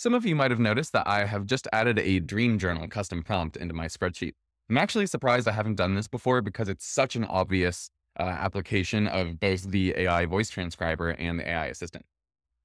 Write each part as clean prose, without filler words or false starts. Some of you might have noticed that I have just added a Dream Journal custom prompt into my spreadsheet. I'm actually surprised I haven't done this before because it's such an obvious application of both the AI voice transcriber and the AI assistant.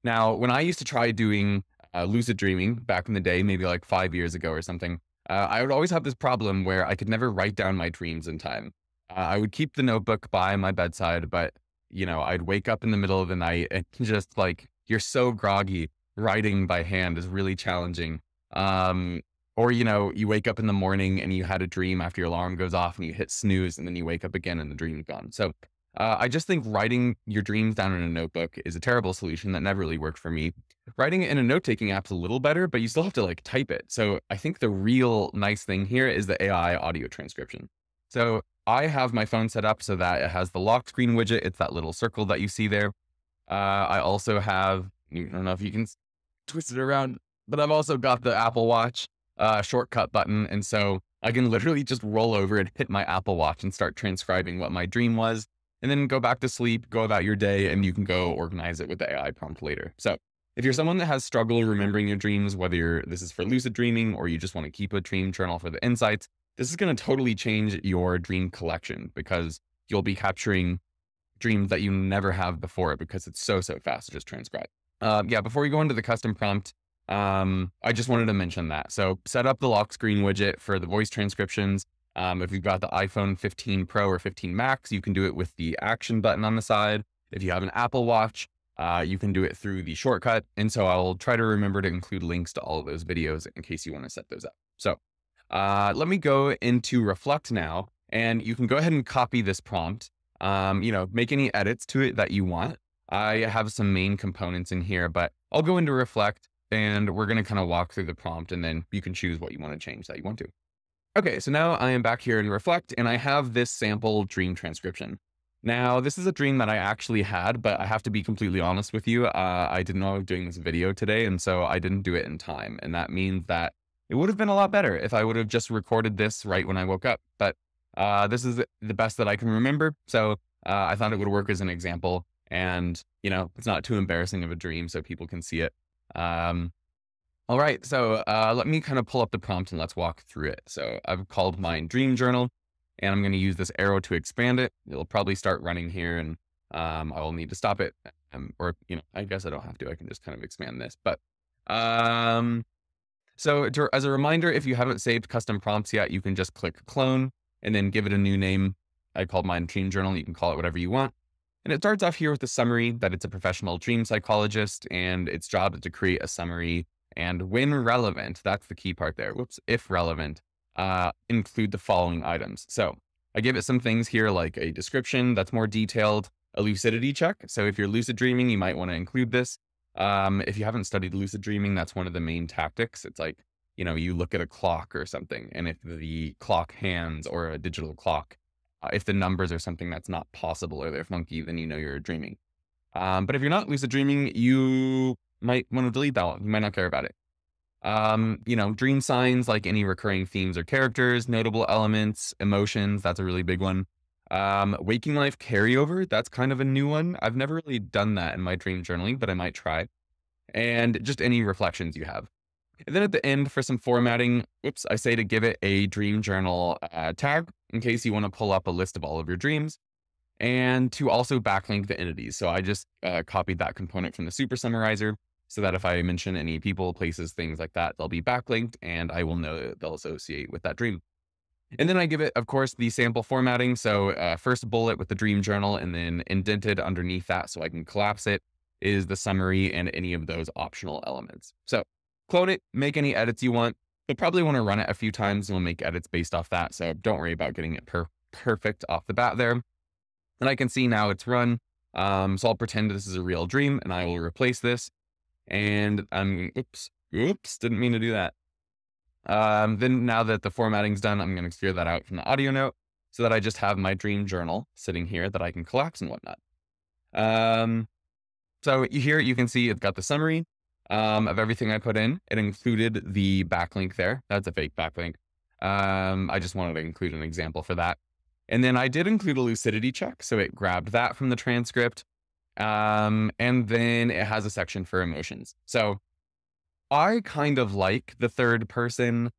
Now, when I used to try doing lucid dreaming back in the day, maybe like 5 years ago or something, I would always have this problem where I could never write down my dreams in time. I would keep the notebook by my bedside, but you know, I'd wake up in the middle of the night and just like, you're so groggy. Writing by hand is really challenging. Or, you know, you wake up in the morning and you had a dream after your alarm goes off and you hit snooze and then you wake up again and the dream's gone. So I just think writing your dreams down in a notebook is a terrible solution that never really worked for me. Writing it in a note-taking app's a little better, but you still have to like type it. So I think the real nice thing here is the AI audio transcription. So I have my phone set up so that it has the lock screen widget. It's that little circle that you see there. I also have, I don't know if you can twist it around, but I've also got the Apple Watch shortcut button. And so I can literally just roll over and hit my Apple Watch and start transcribing what my dream was, and then go back to sleep, go about your day, and you can go organize it with the AI prompt later. So if you're someone that has struggled remembering your dreams, whether this is for lucid dreaming or you just want to keep a dream journal for the insights, this is going to totally change your dream collection because you'll be capturing dreams that you never have before because it's so fast to just transcribe. Yeah, before we go into the custom prompt, I just wanted to mention that. So set up the lock screen widget for the voice transcriptions. If you've got the iPhone 15 Pro or 15 Max, you can do it with the action button on the side. If you have an Apple Watch, you can do it through the shortcut. And so I'll try to remember to include links to all of those videos in case you want to set those up. So let me go into Reflect now, and you can go ahead and copy this prompt. You know, make any edits to it that you want. I have some main components in here, but I'll go into Reflect and we're going to kind of walk through the prompt and then you can choose what you want to change that you want to. Okay, so now I am back here in Reflect and I have this sample dream transcription. Now, this is a dream that I actually had, but I have to be completely honest with you. I didn't know I was doing this video today, and so I didn't do it in time. And that means that it would have been a lot better if I would have just recorded this right when I woke up. But this is the best that I can remember. So I thought it would work as an example. And, you know, it's not too embarrassing of a dream so people can see it. All right, so let me kind of pull up the prompt and let's walk through it. So I've called mine Dream Journal and I'm going to use this arrow to expand it. It'll probably start running here and I will need to stop it. Or, you know, I guess I don't have to. I can just kind of expand this. But so as a reminder, if you haven't saved custom prompts yet, you can just click clone and then give it a new name. I called mine Dream Journal. You can call it whatever you want. And it starts off here with a summary that it's a professional dream psychologist and its job is to create a summary and when relevant, that's the key part there, whoops, if relevant, include the following items. So I give it some things here like a description that's more detailed, a lucidity check. So if you're lucid dreaming, you might want to include this. If you haven't studied lucid dreaming, that's one of the main tactics. It's like, you know, you look at a clock or something and if the clock hands or a digital clock, if the numbers are something that's not possible or they're funky, then you know you're dreaming. But if you're not lucid dreaming, you might want to delete that one. You might not care about it. You know, dream signs like any recurring themes or characters, notable elements, emotions, that's a really big one. Waking life carryover, that's kind of a new one. I've never really done that in my dream journaling, but I might try. And just any reflections you have. And then at the end for some formatting, oops, I say to give it a dream journal tag in case you want to pull up a list of all of your dreams and to also backlink the entities. So I just copied that component from the super summarizer so that if I mention any people, places, things like that, they'll be backlinked and I will know that they'll associate with that dream. And then I give it, of course, the sample formatting. So first bullet with the dream journal and then indented underneath that so I can collapse it is the summary and any of those optional elements. So clone it, make any edits you want. You'll probably want to run it a few times and we'll make edits based off that. So don't worry about getting it perfect off the bat there. And I can see now it's run. So I'll pretend this is a real dream and I will replace this. And I'm, oops, didn't mean to do that. Then now that the formatting's done, I'm going to clear that out from the audio note so that I just have my dream journal sitting here that I can collapse and whatnot. So here you can see it's got the summary. Of everything I put in. It included the backlink there. That's a fake backlink. I just wanted to include an example for that. And then I did include a lucidity check. So it grabbed that from the transcript. And then it has a section for emotions. So I kind of like the third person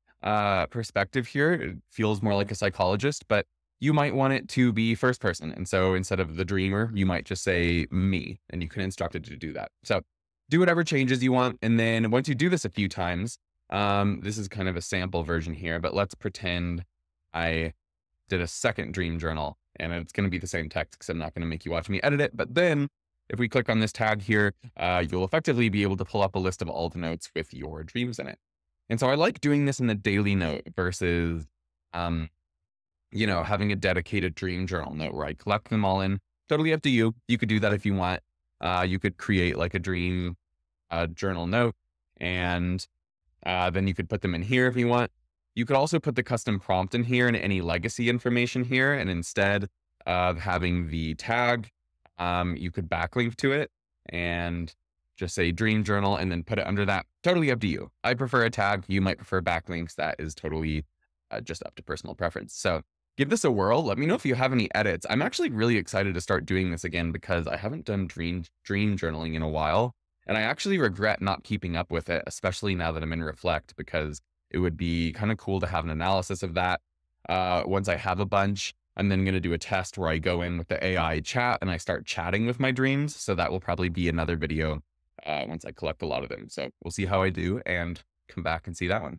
perspective here. It feels more like a psychologist, but you might want it to be first person. And so instead of the dreamer, you might just say me, and you can instruct it to do that. So do whatever changes you want. And then once you do this a few times, this is kind of a sample version here, but let's pretend I did a second dream journal, and it's going to be the same text because I'm not going to make you watch me edit it. But then if we click on this tab here, you'll effectively be able to pull up a list of all the notes with your dreams in it. And so I like doing this in the daily note versus, you know, having a dedicated dream journal note where I collect them all in. Totally up to you. You could do that if you want. You could create like a dream journal note, and then you could put them in here if you want. You could also put the custom prompt in here and any legacy information here. And instead of having the tag, you could backlink to it and just say dream journal and then put it under that. Totally up to you. I prefer a tag. You might prefer backlinks. That is totally just up to personal preference. So give this a whirl. Let me know if you have any edits. I'm actually really excited to start doing this again because I haven't done dream journaling in a while. And I actually regret not keeping up with it, especially now that I'm in Reflect, because it would be kind of cool to have an analysis of that. Once I have a bunch, I'm then going to do a test where I go in with the AI chat and I start chatting with my dreams. So that will probably be another video once I collect a lot of them. So we'll see how I do and come back and see that one.